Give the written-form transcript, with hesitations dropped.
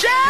Share